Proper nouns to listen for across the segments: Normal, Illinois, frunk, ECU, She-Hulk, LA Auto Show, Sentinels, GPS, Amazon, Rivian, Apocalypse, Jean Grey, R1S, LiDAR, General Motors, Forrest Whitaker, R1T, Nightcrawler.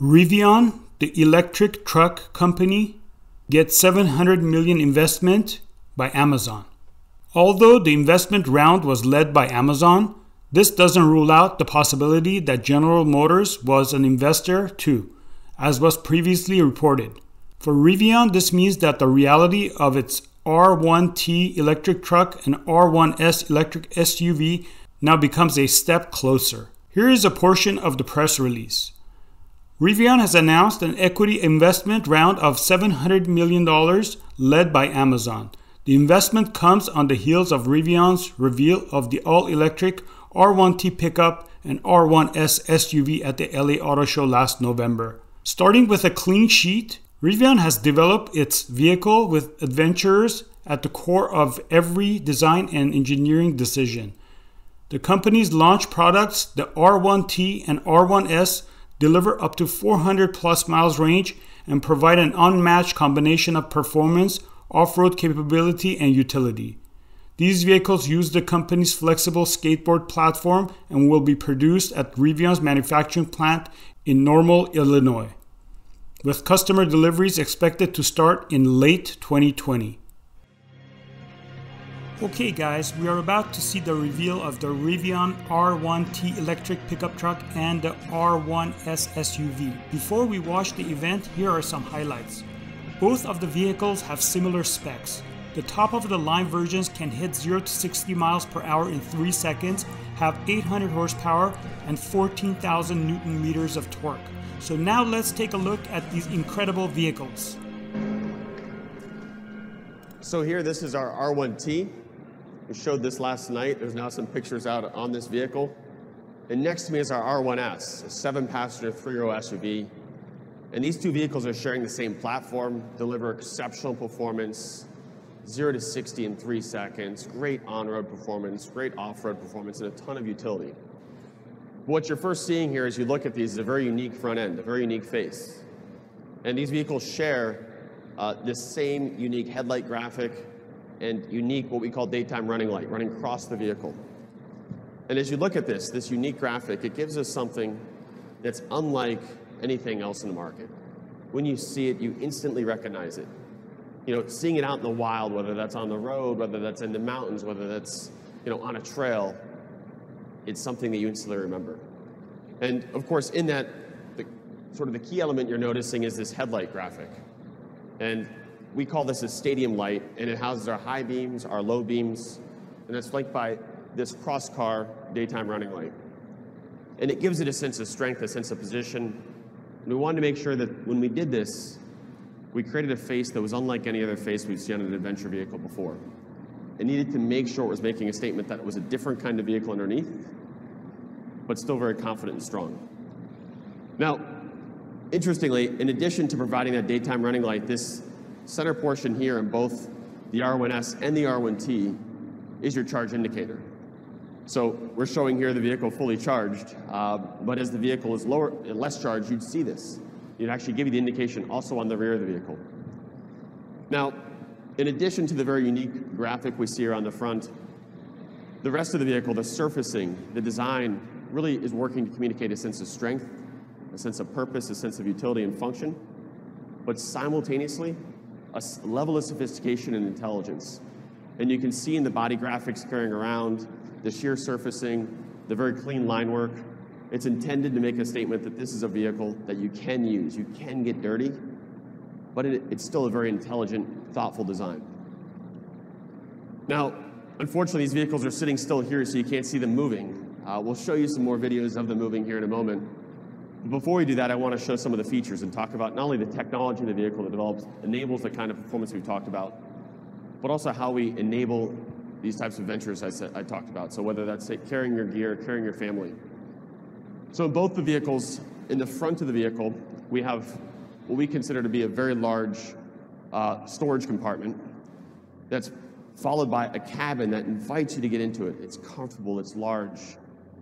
Rivian, the electric truck company, gets $700 million investment by Amazon. Although the investment round was led by Amazon, this doesn't rule out the possibility that General Motors was an investor too, as was previously reported. For Rivian, this means that the reality of its R1T electric truck and R1S electric SUV now becomes a step closer. Here is a portion of the press release. Rivian has announced an equity investment round of $700 million led by Amazon. The investment comes on the heels of Rivian's reveal of the all-electric R1T pickup and R1S SUV at the LA Auto Show last November. Starting with a clean sheet, Rivian has developed its vehicle with adventurers at the core of every design and engineering decision. The company's launch products, the R1T and R1S, deliver up to 400-plus miles range and provide an unmatched combination of performance, off-road capability, and utility. These vehicles use the company's flexible skateboard platform and will be produced at Rivian's manufacturing plant in Normal, Illinois, with customer deliveries expected to start in late 2020. Okay guys, we are about to see the reveal of the Rivian R1T electric pickup truck and the R1S SUV. Before we watch the event, here are some highlights. Both of the vehicles have similar specs. The top-of-the-line versions can hit 0 to 60 miles per hour in 3 seconds, have 800 horsepower and 14,000 newton meters of torque. So now let's take a look at these incredible vehicles. So here, this is our R1T. We showed this last night. There's now some pictures out on this vehicle. And next to me is our R1S, a 7-passenger, 3-row SUV. And these two vehicles are sharing the same platform, deliver exceptional performance, 0 to 60 in 3 seconds, great on-road performance, great off-road performance, and a ton of utility. What you're first seeing here as you look at these is a very unique front end, a very unique face. And these vehicles share the same unique headlight graphic and unique what we call daytime running light, running across the vehicle. And as you look at this unique graphic, it gives us something that's unlike anything else in the market. When you see it, you instantly recognize it. You know, seeing it out in the wild, whether that's on the road, whether that's in the mountains, whether that's, you know, on a trail, it's something that you instantly remember. And of course, in that, the key element you're noticing is this headlight graphic. And we call this a stadium light, and it houses our high beams, our low beams, and it's flanked by this cross-car daytime running light. And it gives it a sense of strength, a sense of position. And we wanted to make sure that when we did this, we created a face that was unlike any other face we've seen on an adventure vehicle before. It needed to make sure it was making a statement that it was a different kind of vehicle underneath, but still very confident and strong. Now, interestingly, in addition to providing that daytime running light, this center portion here in both the R1S and the R1T is your charge indicator. So we're showing here the vehicle fully charged, but as the vehicle is lower and less charged, you'd see this. It'd actually give you the indication also on the rear of the vehicle. Now, in addition to the very unique graphic we see here on the front, the rest of the vehicle, the surfacing, the design, really is working to communicate a sense of strength, a sense of purpose, a sense of utility and function, but simultaneously, a level of sophistication and intelligence. And you can see in the body graphics carrying around, the sheer surfacing, the very clean line work, it's intended to make a statement that this is a vehicle that you can use, you can get dirty, but it's still a very intelligent, thoughtful design. Now, unfortunately, these vehicles are sitting still here, so you can't see them moving. We'll show you some more videos of them moving here in a moment. But before we do that, I want to show some of the features and talk about not only the technology of the vehicle that develops, enables the kind of performance we've talked about, but also how we enable these types of ventures I talked about. So whether that's carrying your gear, carrying your family. So in both the vehicles, in the front of the vehicle, we have what we consider to be a very large storage compartment that's followed by a cabin that invites you to get into it. It's comfortable, it's large.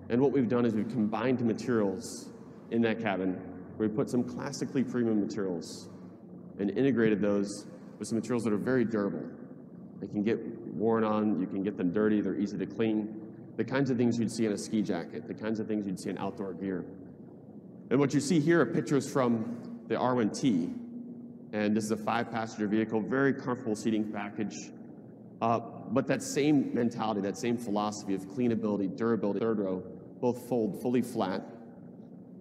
And what we've done is we've combined materials in that cabin, where we put some classically premium materials and integrated those with some materials that are very durable. They can get worn on, you can get them dirty, they're easy to clean. The kinds of things you'd see in a ski jacket, the kinds of things you'd see in outdoor gear. And what you see here are pictures from the R1T. And this is a 5-passenger vehicle, very comfortable seating package. But that same mentality, that same philosophy of cleanability, durability, third row, both fold fully flat,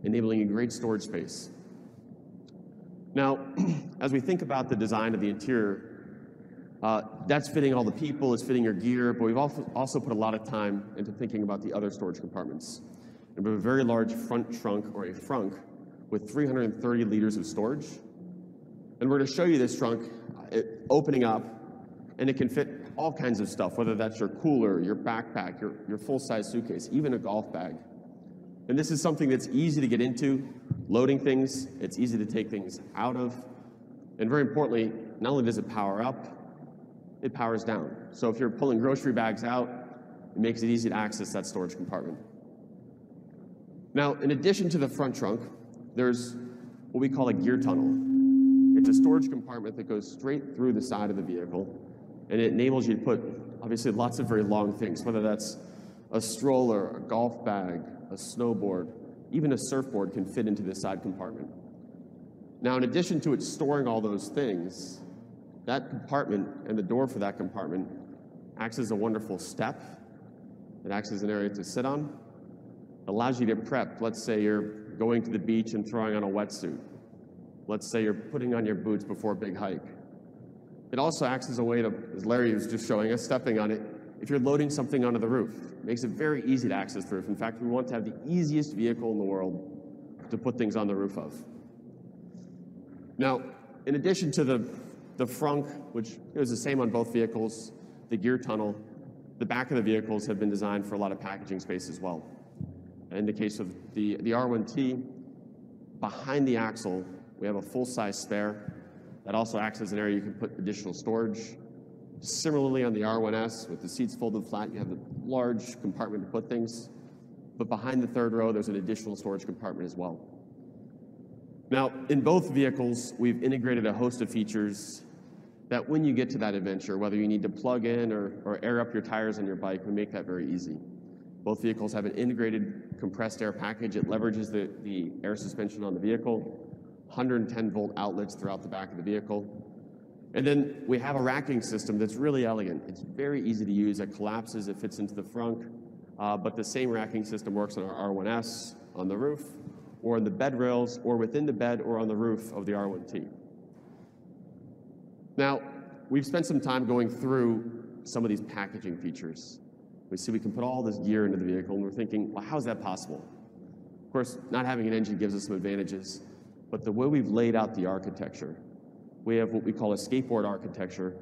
enabling a great storage space. Now, as we think about the design of the interior, that's fitting all the people, it's fitting your gear, but we've also put a lot of time into thinking about the other storage compartments. And we have a very large front trunk, or a frunk, with 330 liters of storage. And we're going to show you this trunk opening up, and it can fit all kinds of stuff, whether that's your cooler, your backpack, your full-size suitcase, even a golf bag. And this is something that's easy to get into, loading things, it's easy to take things out of, and very importantly, not only does it power up, it powers down. So if you're pulling grocery bags out, it makes it easy to access that storage compartment. Now, in addition to the front trunk, there's what we call a gear tunnel. It's a storage compartment that goes straight through the side of the vehicle, and it enables you to put, obviously, lots of very long things, whether that's a stroller, a golf bag, a snowboard, even a surfboard can fit into this side compartment. Now, in addition to it storing all those things, that compartment and the door for that compartment acts as a wonderful step. It acts as an area to sit on. It allows you to prep. Let's say you're going to the beach and throwing on a wetsuit. Let's say you're putting on your boots before a big hike. It also acts as a way to, as Larry was just showing us, stepping on it, if you're loading something onto the roof. It makes it very easy to access the roof. In fact, we want to have the easiest vehicle in the world to put things on the roof of. Now, in addition to the frunk, which it was the same on both vehicles, the gear tunnel, the back of the vehicles have been designed for a lot of packaging space as well. In the case of the R1T, behind the axle, we have a full-size spare. That also acts as an area you can put additional storage. Similarly, on the R1S, with the seats folded flat, you have a large compartment to put things. But behind the third row, there's an additional storage compartment as well. Now, in both vehicles, we've integrated a host of features that when you get to that adventure, whether you need to plug in or air up your tires on your bike, we make that very easy. Both vehicles have an integrated compressed air package. It leverages the air suspension on the vehicle, 110-volt outlets throughout the back of the vehicle. And then we have a racking system that's really elegant. It's very easy to use. It collapses. It fits into the frunk. But the same racking system works on our R1S on the roof, or in the bed rails, or within the bed, or on the roof of the R1T. Now, we've spent some time going through some of these packaging features. We see we can put all this gear into the vehicle, and we're thinking, well, how is that possible? Of course, not having an engine gives us some advantages, but the way we've laid out the architecture, we have what we call a skateboard architecture,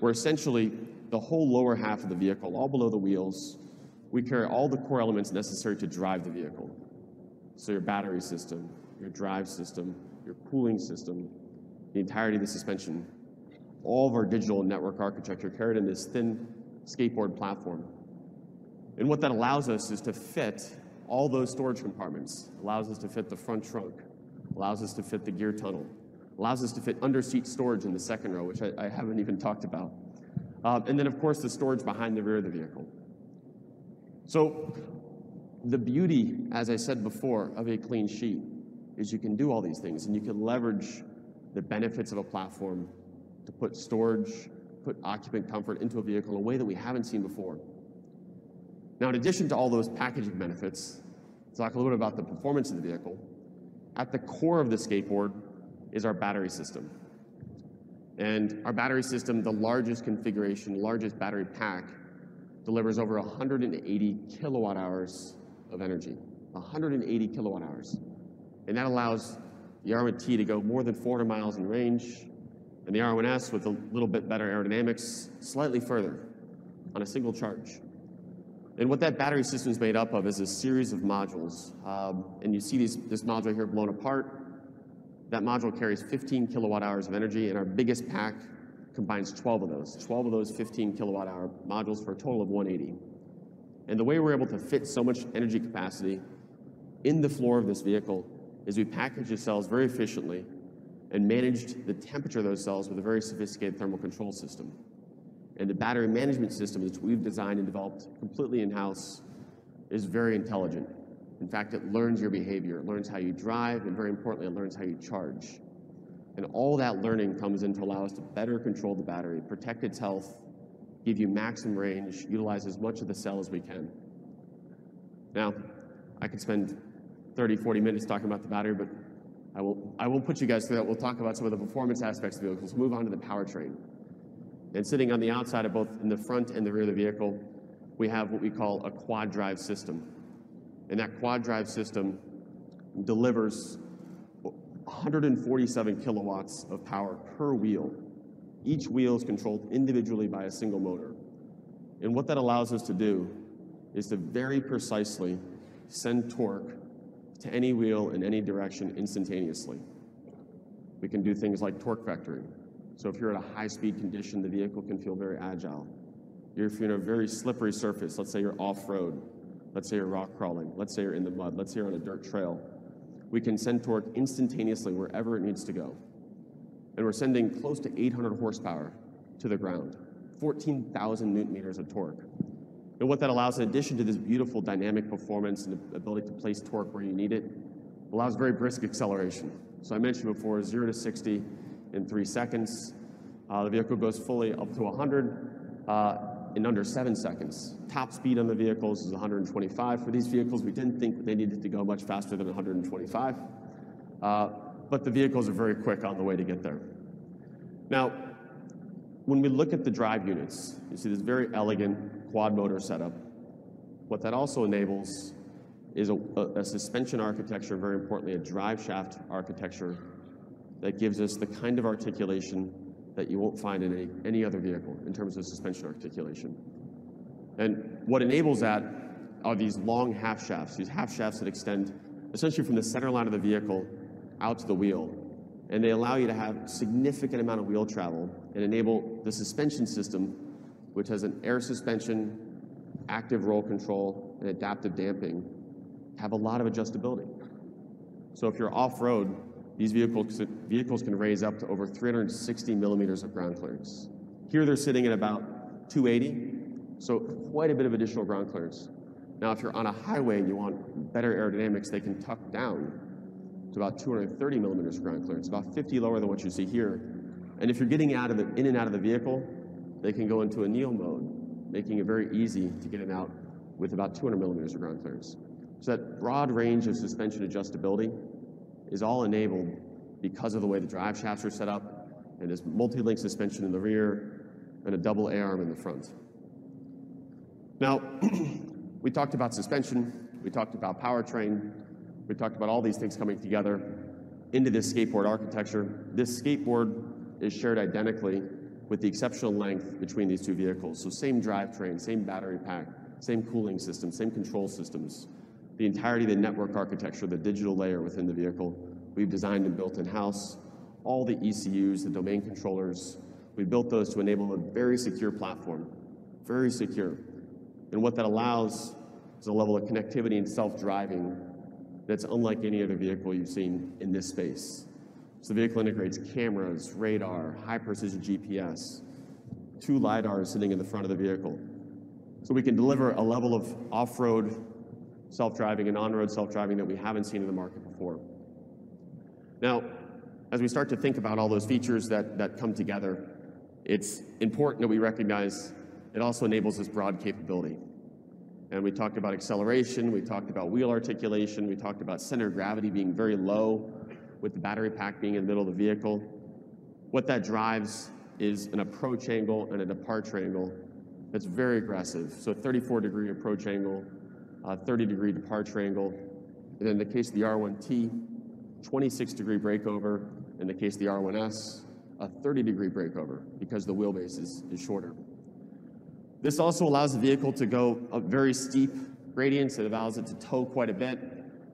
where essentially the whole lower half of the vehicle, all below the wheels, we carry all the core elements necessary to drive the vehicle. So your battery system, your drive system, your cooling system, the entirety of the suspension, all of our digital and network architecture carried in this thin skateboard platform. And what that allows us is to fit all those storage compartments. It allows us to fit the front trunk, allows us to fit the gear tunnel, allows us to fit under-seat storage in the second row, which I haven't even talked about. And then, of course, the storage behind the rear of the vehicle. So the beauty, as I said before, of a clean sheet is you can do all these things, and you can leverage the benefits of a platform to put storage, put occupant comfort into a vehicle in a way that we haven't seen before. Now, in addition to all those packaging benefits, let's talk a little bit about the performance of the vehicle. At the core of the skateboard is our battery system. And our battery system, the largest configuration, largest battery pack, delivers over 180 kilowatt hours of energy. 180 kilowatt hours. And that allows the R1T to go more than 400 miles in range, and the R1S, with a little bit better aerodynamics, slightly further on a single charge. And what that battery system is made up of is a series of modules. And you see this module here blown apart. That module carries 15 kilowatt hours of energy, and our biggest pack combines 12 of those. 12 of those 15 kilowatt hour modules for a total of 180. And the way we're able to fit so much energy capacity in the floor of this vehicle is we package the cells very efficiently and managed the temperature of those cells with a very sophisticated thermal control system. And the battery management system that we've designed and developed completely in-house is very intelligent. In fact, it learns your behavior. It learns how you drive, and very importantly, it learns how you charge. And all that learning comes in to allow us to better control the battery, protect its health, give you maximum range, utilize as much of the cell as we can. Now, I could spend 30, 40 minutes talking about the battery, but I will put you guys through that. We'll talk about some of the performance aspects of the vehicles. We'll move on to the powertrain. And sitting on the outside of both in the front and the rear of the vehicle, we have what we call a quad drive system. And that quad drive system delivers 147 kilowatts of power per wheel. Each wheel is controlled individually by a single motor. And what that allows us to do is to very precisely send torque to any wheel in any direction instantaneously. We can do things like torque vectoring. So if you're at a high-speed condition, the vehicle can feel very agile. If you're in a very slippery surface, let's say you're off-road, let's say you're rock crawling, let's say you're in the mud, let's say you're on a dirt trail, we can send torque instantaneously wherever it needs to go. And we're sending close to 800 horsepower to the ground, 14,000 newton meters of torque. And what that allows, in addition to this beautiful dynamic performance and the ability to place torque where you need it, allows very brisk acceleration. So I mentioned before, 0 to 60 in 3 seconds. The vehicle goes fully up to 100 in under 7 seconds. Top speed on the vehicles is 125. For these vehicles, we didn't think they needed to go much faster than 125. But the vehicles are very quick on the way to get there. Now, when we look at the drive units, you see this very elegant quad motor setup. What that also enables is a suspension architecture, very importantly, a drive shaft architecture that gives us the kind of articulation that you won't find in any other vehicle in terms of suspension articulation. And what enables that are these long half shafts, these half shafts that extend essentially from the center line of the vehicle out to the wheel, and they allow you to have a significant amount of wheel travel and enable the suspension system, which has an air suspension, active roll control, and adaptive damping, have a lot of adjustability. So if you're off-road, these vehicles can raise up to over 360 millimeters of ground clearance. Here they're sitting at about 280, so quite a bit of additional ground clearance. Now if you're on a highway and you want better aerodynamics, they can tuck down to about 230 millimeters of ground clearance, about 50 lower than what you see here. And if you're getting out of in and out of the vehicle, they can go into a kneel mode, making it very easy to get in out with about 200 millimeters of ground clearance. So that broad range of suspension adjustability is all enabled because of the way the drive shafts are set up, and there's multi-link suspension in the rear and a double A-arm in the front. Now, we talked about suspension, we talked about powertrain, we talked about all these things coming together into this skateboard architecture. This skateboard is shared identically with the exceptional length between these two vehicles. So same drivetrain, same battery pack, same cooling system, same control systems. The entirety of the network architecture, the digital layer within the vehicle, we've designed and built in-house. All the ECUs, the domain controllers, we built those to enable a very secure platform, very secure. And what that allows is a level of connectivity and self-driving that's unlike any other vehicle you've seen in this space. So the vehicle integrates cameras, radar, high-precision GPS, 2 LiDARs sitting in the front of the vehicle. So we can deliver a level of off-road self-driving and on-road self-driving that we haven't seen in the market before. Now, as we start to think about all those features that come together, it's important that we recognize it also enables this broad capability. And we talked about acceleration, we talked about wheel articulation, we talked about center of gravity being very low with the battery pack being in the middle of the vehicle. What that drives is an approach angle and a departure angle that's very aggressive. So 34-degree approach angle, 30-degree departure angle, and then in the case of the R1T, 26-degree breakover, in the case of the R1S, a 30-degree breakover because the wheelbase is shorter. This also allows the vehicle to go up very steep gradients. It allows it to tow quite a bit.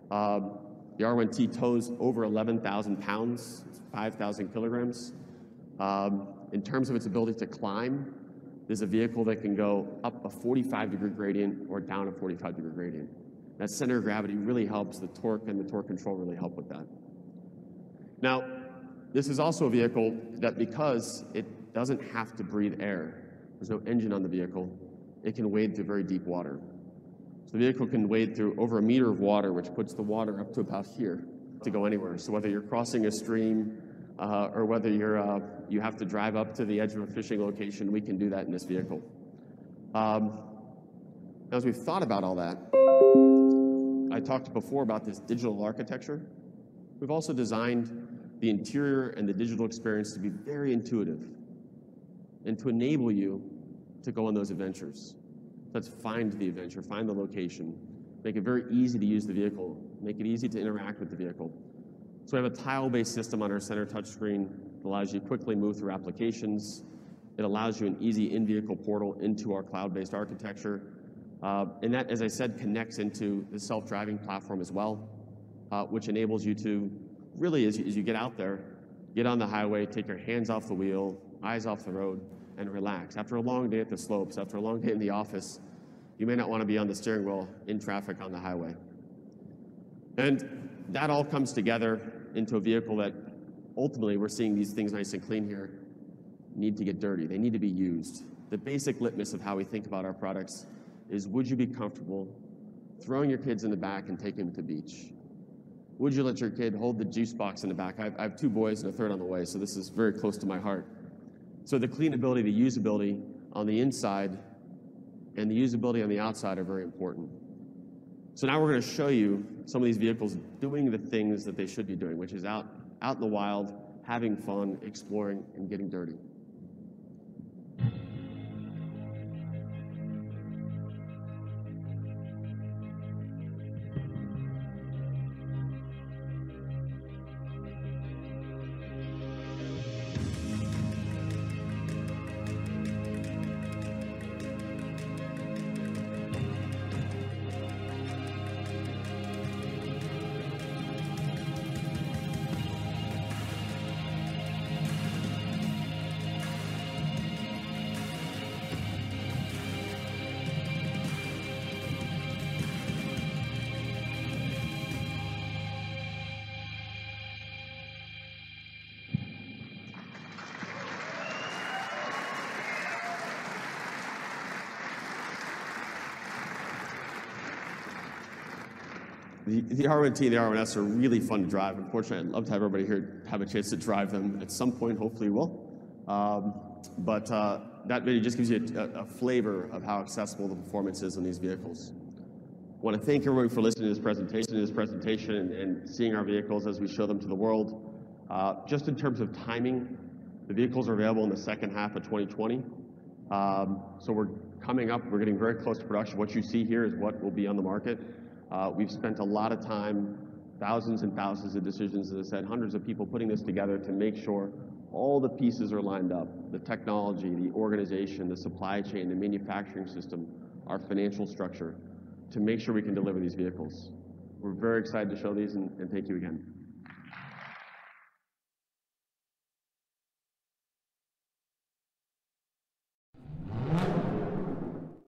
The R1T tows over 11,000 pounds, 5,000 kilograms. In terms of its ability to climb, there's a vehicle that can go up a 45-degree gradient or down a 45-degree gradient. That center of gravity really helps. The torque and the torque control really help with that. Now, this is also a vehicle that, because it doesn't have to breathe air, there's no engine on the vehicle, it can wade through very deep water. The vehicle can wade through over a meter of water, which puts the water up to about here to go anywhere. So whether you're crossing a stream or whether you're, you have to drive up to the edge of a fishing location, we can do that in this vehicle. As we've thought about all that, I talked before about this digital architecture. We've also designed the interior and the digital experience to be very intuitive and to enable you to go on those adventures. Let's find the adventure, find the location, make it very easy to use the vehicle, make it easy to interact with the vehicle. So we have a tile-based system on our center touchscreen that allows you to quickly move through applications. It allows you an easy in-vehicle portal into our cloud-based architecture. And that, as I said, connects into the self-driving platform as well, which enables you to really, as you get out there, get on the highway, take your hands off the wheel, eyes off the road, and relax. After a long day at the slopes, after a long day in the office, you may not want to be on the steering wheel in traffic on the highway. And that all comes together into a vehicle that ultimately, we're seeing these things nice and clean here, need to get dirty. They need to be used. The basic litmus of how we think about our products is, would you be comfortable throwing your kids in the back and taking them to the beach? Would you let your kid hold the juice box in the back? I have two boys and a third on the way, so this is very close to my heart. So the cleanability, the usability on the inside and the usability on the outside are very important. So now we're going to show you some of these vehicles doing the things that they should be doing, which is out in the wild, having fun, exploring, and getting dirty. The R1T and the R1S are really fun to drive. Unfortunately, I'd love to have everybody here have a chance to drive them at some point. Hopefully we will. But that video just gives you a flavor of how accessible the performance is on these vehicles. I want to thank everyone for listening to this presentation and seeing our vehicles as we show them to the world. Just in terms of timing, the vehicles are available in the second half of 2020. So we're coming up. We're getting very close to production. What you see here is what will be on the market. We've spent a lot of time, thousands and thousands of decisions, as I said, hundreds of people putting this together to make sure all the pieces are lined up. The technology, the organization, the supply chain, the manufacturing system, our financial structure, to make sure we can deliver these vehicles. We're very excited to show these, and thank you again.